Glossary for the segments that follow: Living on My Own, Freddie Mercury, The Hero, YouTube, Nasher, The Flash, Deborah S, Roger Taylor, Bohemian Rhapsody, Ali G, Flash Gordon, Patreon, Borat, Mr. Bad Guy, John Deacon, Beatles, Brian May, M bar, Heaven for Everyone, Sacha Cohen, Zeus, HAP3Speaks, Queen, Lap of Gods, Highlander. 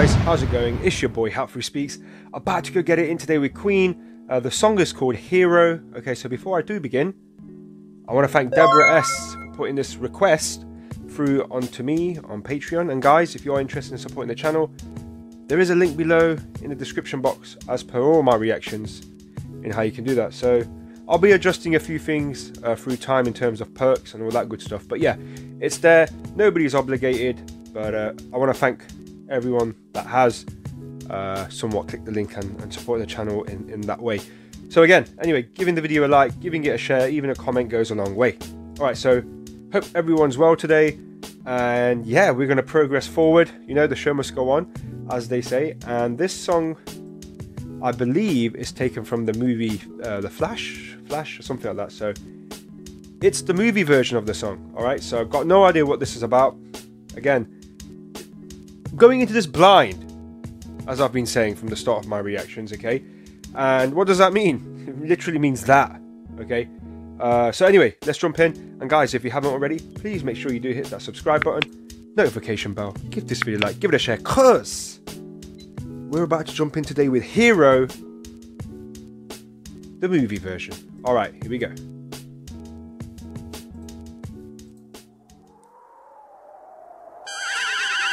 guys, how's it going? It's your boy HAP3Speaks, about to go get it in today with Queen. The song is called Hero. Okay, so before I do begin, I want to thank Deborah S for putting this request through onto me on Patreon. And guys, if you're interested in supporting the channel, there is a link below in the description box as per all my reactions in how you can do that. So I'll be adjusting a few things through time in terms of perks and all that good stuff. But yeah, it's there. Nobody's obligated. But I want to thank everyone that has somewhat clicked the link and supported the channel in that way. So again, anyway, giving the video a like, giving it a share, even a comment goes a long way. All right, so hope everyone's well today. And yeah, we're going to progress forward. You know, the show must go on, as they say. And this song, I believe, is taken from the movie The Flash or something like that. So it's the movie version of the song. All right, so I've got no idea what this is about. Again, going into this blind, as I've been saying from the start of my reactions, okay? And what does that mean? It literally means that, okay? So anyway, let's jump in. And guys, if you haven't already, please make sure you do hit that subscribe button, notification bell, give this video a like, give it a share, cuz we're about to jump in today with Hero, the movie version. All right, here we go.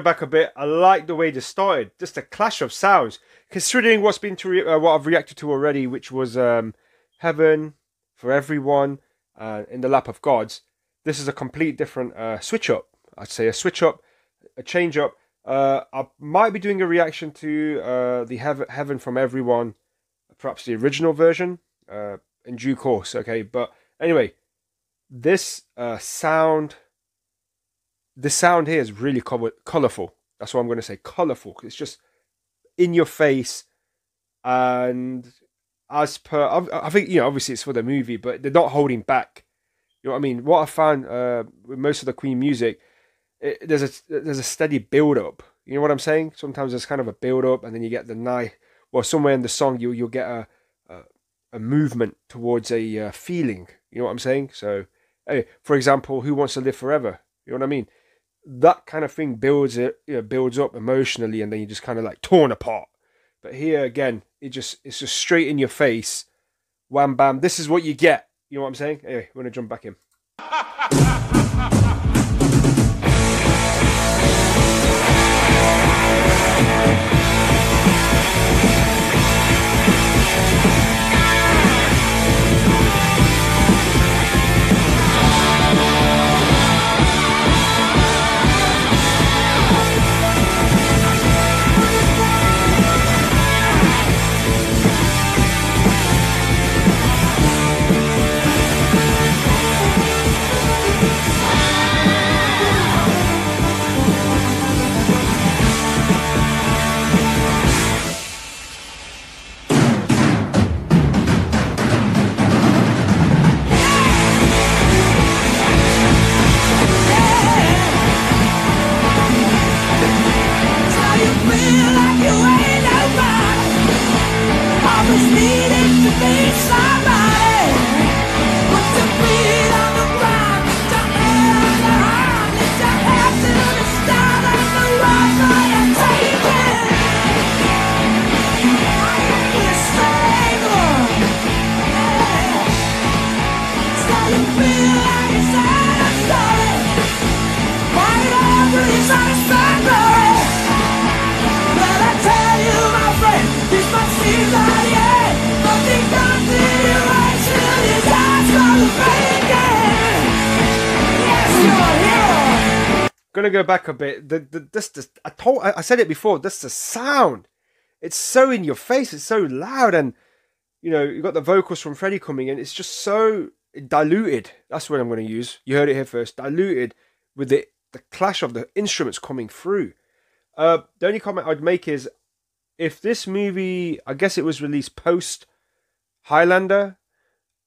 back a bit. I like the way this started, just a clash of sounds, considering what's been to what I've reacted to already, which was Heaven for Everyone, in the Lap of Gods. This is a complete different switch up, I'd say, a switch up, a change up. I might be doing a reaction to the Heaven from Everyone, perhaps the original version, in due course, okay? But anyway, this sound here is really colourful. That's what I'm going to say, colourful. It's just in your face. And as per, I think, you know, obviously it's for the movie, but they're not holding back. You know what I mean? What I found with most of the Queen music, there's a steady build-up. You know what I'm saying? Sometimes there's kind of a build-up, and then you get the nice, well, somewhere in the song, you'll get a movement towards a feeling. You know what I'm saying? So, anyway, for example, Who Wants to Live Forever? You know what I mean? That kind of thing builds it, you know, builds up emotionally, and then you're just kind of like torn apart. But here again, it's just straight in your face, wham bam. This is what you get. You know what I'm saying? Anyway, we're gonna jump back in. Gonna go back a bit. I said it before, that's the sound. It's so in your face, it's so loud, and you know, you've got the vocals from Freddie coming in. It's just so diluted. That's what I'm going to use. You heard it here first. Diluted with the clash of the instruments coming through. The only comment I'd make is, if this movie, I guess it was released post Highlander,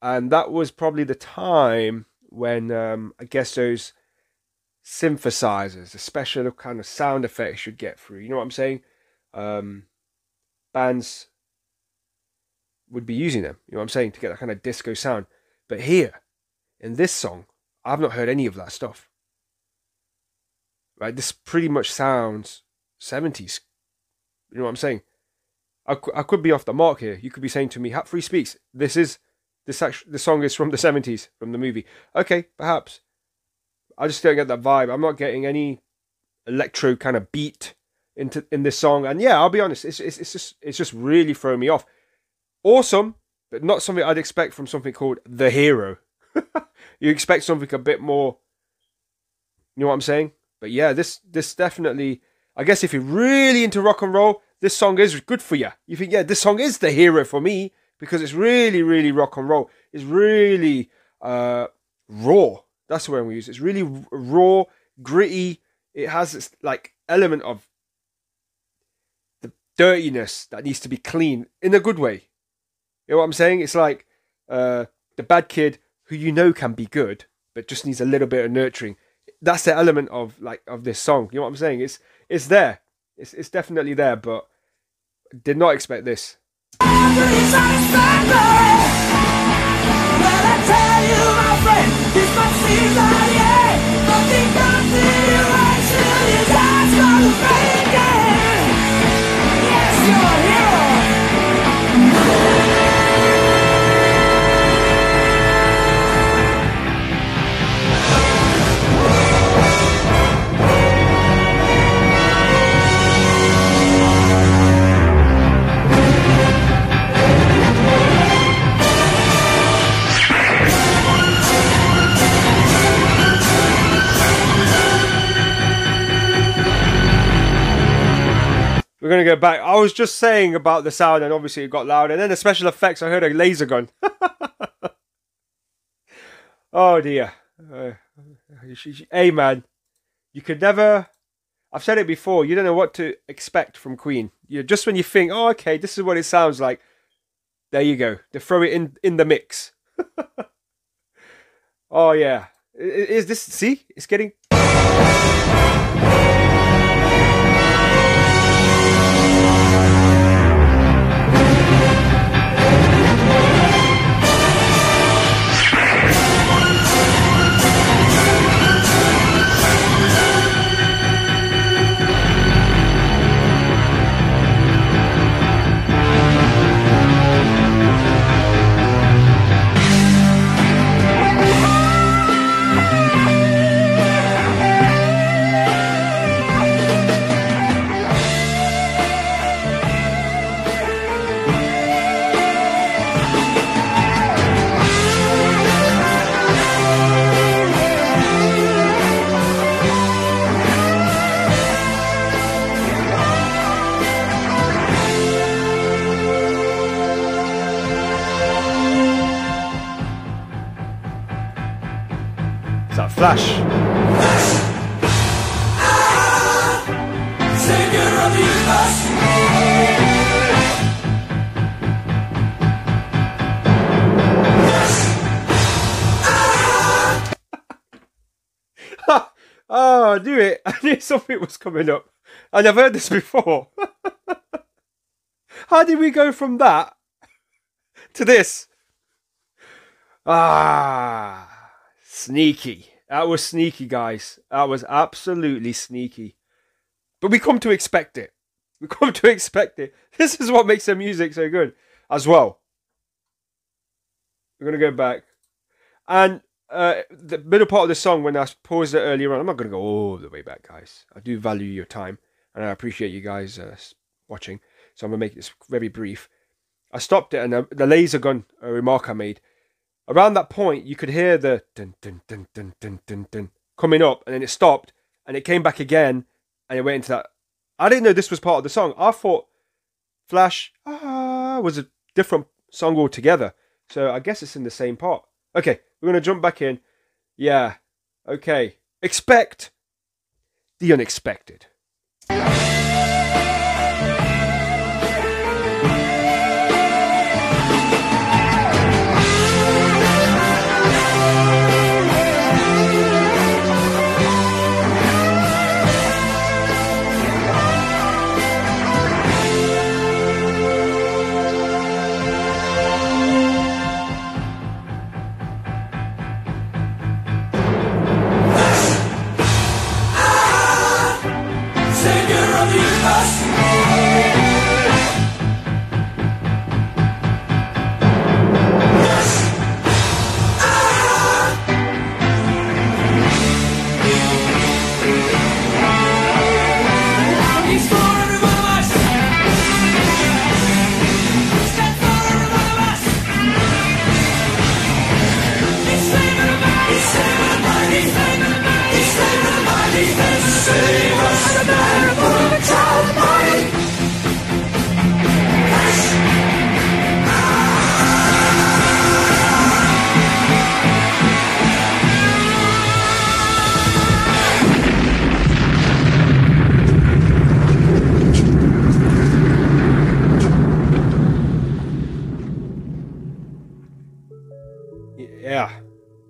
and that was probably the time when I guess those synthesizers, the special kind of sound effects you'd get through, you know what I'm saying? Bands would be using them, you know what I'm saying, to get that kind of disco sound. But here, in this song, I've not heard any of that stuff. Right, this pretty much sounds 70s. You know what I'm saying? I could be off the mark here. You could be saying to me, HAP3Speaks, this song is from the 70s, from the movie. Okay, perhaps. I just don't get that vibe. I'm not getting any electro kind of beat in this song. And yeah, I'll be honest, it's just really thrown me off. Awesome, but not something I'd expect from something called The Hero. You expect something a bit more, you know what I'm saying? But yeah, this definitely, I guess if you're really into rock and roll, this song is good for you. You think, yeah, this song is the hero for me, because it's really, really rock and roll. It's really raw. That's the word we use. It's really raw, gritty. It has this like element of the dirtiness that needs to be clean in a good way. You know what I'm saying? It's like the bad kid who you know can be good, but just needs a little bit of nurturing. That's the element of this song. You know what I'm saying? It's there. It's definitely there, but did not expect this. We're going to go back. I was just saying about the sound, and obviously it got loud. And then the special effects, I heard a laser gun. Oh dear. Hey man, you could never, I've said it before, you don't know what to expect from Queen. You know, just when you think, oh okay, this is what it sounds like, there you go, they throw it in the mix. Oh yeah. Is this, see, it's getting... Flash. Oh, I knew it. I knew something was coming up. I've never heard this before. How did we go from that to this? Ah, sneaky. That was sneaky, guys. That was absolutely sneaky. But we come to expect it. We come to expect it. This is what makes their music so good as well. We're going to go back. And the middle part of the song, when I paused it earlier on, I'm not going to go all the way back, guys. I do value your time, and I appreciate you guys watching. So I'm going to make this very brief. I stopped it, and the laser gun remark I made. Around that point, you could hear the dun, dun, dun, dun, dun, dun, dun coming up, and then it stopped, and it came back again, and it went into that. I didn't know this was part of the song. I thought Flash was a different song altogether. So I guess it's in the same part. Okay, we're going to jump back in. Yeah, okay. Expect the unexpected.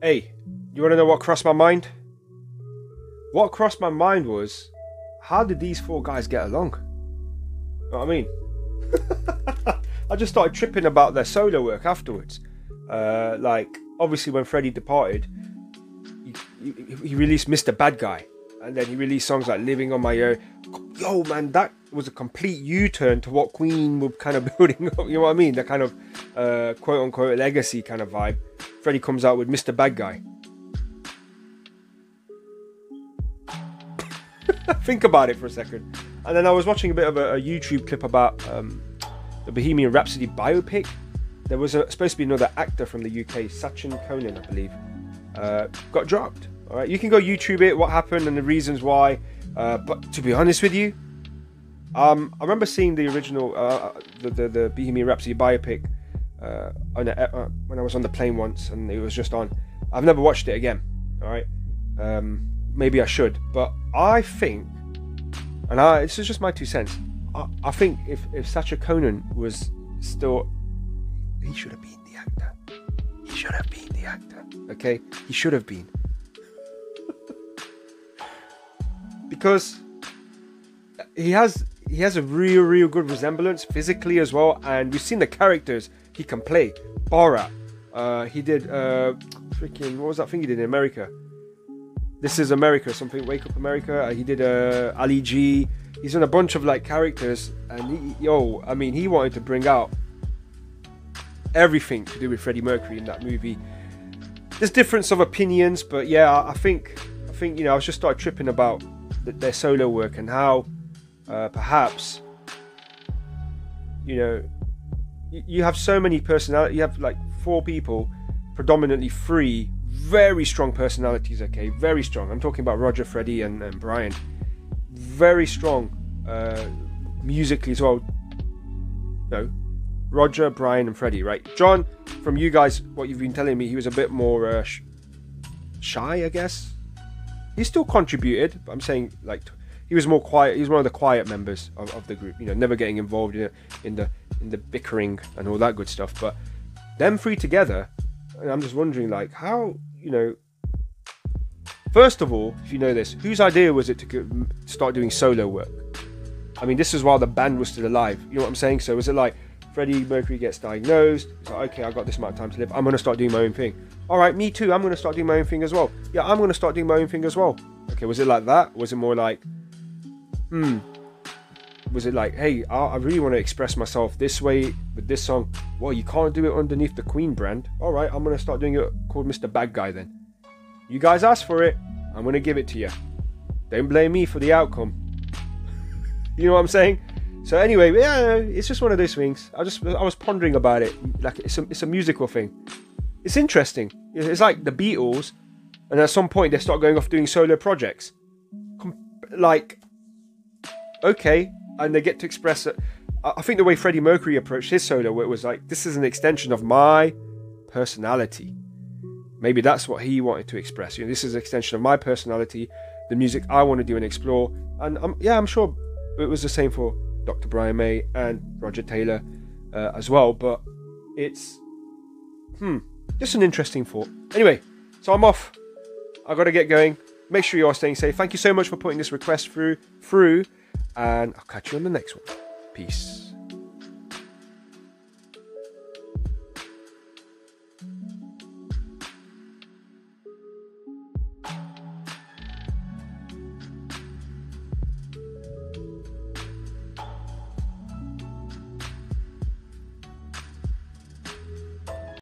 Hey, you want to know what crossed my mind? What crossed my mind was, how did these four guys get along? You know what I mean? I just started tripping about their solo work afterwards. Like, obviously when Freddie departed, he released Mr. Bad Guy. And then he released songs like Living on My Own. Yo, man, that was a complete U-turn to what Queen were kind of building up. You know what I mean? That kind of quote-unquote legacy kind of vibe. Freddie comes out with Mr. Bad Guy. Think about it for a second. And then I was watching a bit of a YouTube clip about the Bohemian Rhapsody biopic. There was supposed to be another actor from the UK, Sacha Cohen, I believe, got dropped. All right, you can go YouTube it, what happened and the reasons why. But to be honest with you, I remember seeing the original, the Bohemian Rhapsody biopic when I was on the plane once, and it was just on. I've never watched it again. All right, maybe I should, but I think, and this is just my 2 cents. I think if Sacha Cohen was still, he should have been the actor. He should have been the actor. Okay, he should have been, because he has a real good resemblance physically as well, and we've seen the characters he can play. Borat, he did freaking, what was that thing he did in America? This Is America, something, Wake Up America. He did Ali G. He's done a bunch of like characters, and yo, I mean, he wanted to bring out everything to do with Freddie Mercury in that movie. There's difference of opinions, but yeah, I think you know, I was just started tripping about their solo work and how perhaps, you know, you have so many personalities. You have like four people, predominantly three very strong personalities. Okay, very strong. I'm talking about Roger, Freddie, and Brian. Very strong musically as well. No, Roger, Brian, and Freddie. Right, John. From you guys, what you've been telling me, he was a bit more shy, I guess. He still contributed, but I'm saying like he was more quiet. He was one of the quiet members of the group. You know, never getting involved in the bickering and all that good stuff. But them three together, and I'm just wondering, like, how, you know, first of all, if you know this, whose idea was it to start doing solo work? I mean, this is while the band was still alive, you know what I'm saying? So was it like Freddie Mercury gets diagnosed, it's like, okay, I've got this amount of time to live, I'm gonna start doing my own thing. All right, me too, I'm gonna start doing my own thing as well. Yeah, I'm gonna start doing my own thing as well. Okay, was it like that? Was it more like, was it like, hey, I really want to express myself this way with this song? Well, you can't do it underneath the Queen brand. All right, I'm going to start doing it called Mr. Bad Guy then. You guys asked for it. I'm going to give it to you. Don't blame me for the outcome. You know what I'm saying? So anyway, yeah, it's just one of those things. I was pondering about it. Like, it's a musical thing. It's interesting. It's like the Beatles. And at some point, they start going off doing solo projects. Like, okay. And they get to express it. I think the way Freddie Mercury approached his solo, where it was like, this is an extension of my personality. Maybe that's what he wanted to express. You know, this is an extension of my personality, the music I want to do and explore. And I'm sure it was the same for Dr. Brian May and Roger Taylor as well. But it's just an interesting thought. Anyway, so I'm off. I've got to get going. Make sure you are staying safe. Thank you so much for putting this request through. And I'll catch you on the next one. Peace.